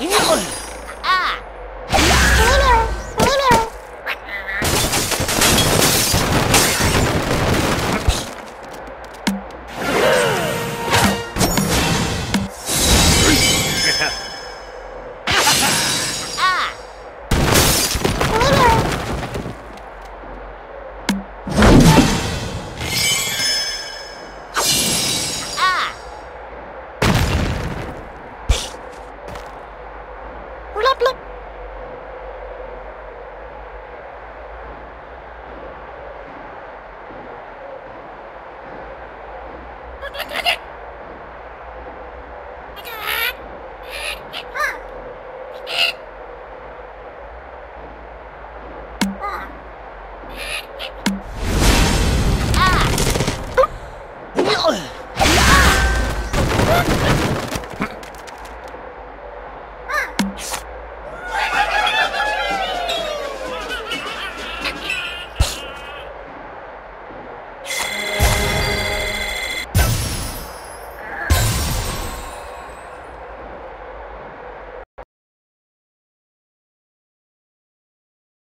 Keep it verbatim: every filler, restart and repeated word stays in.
evil.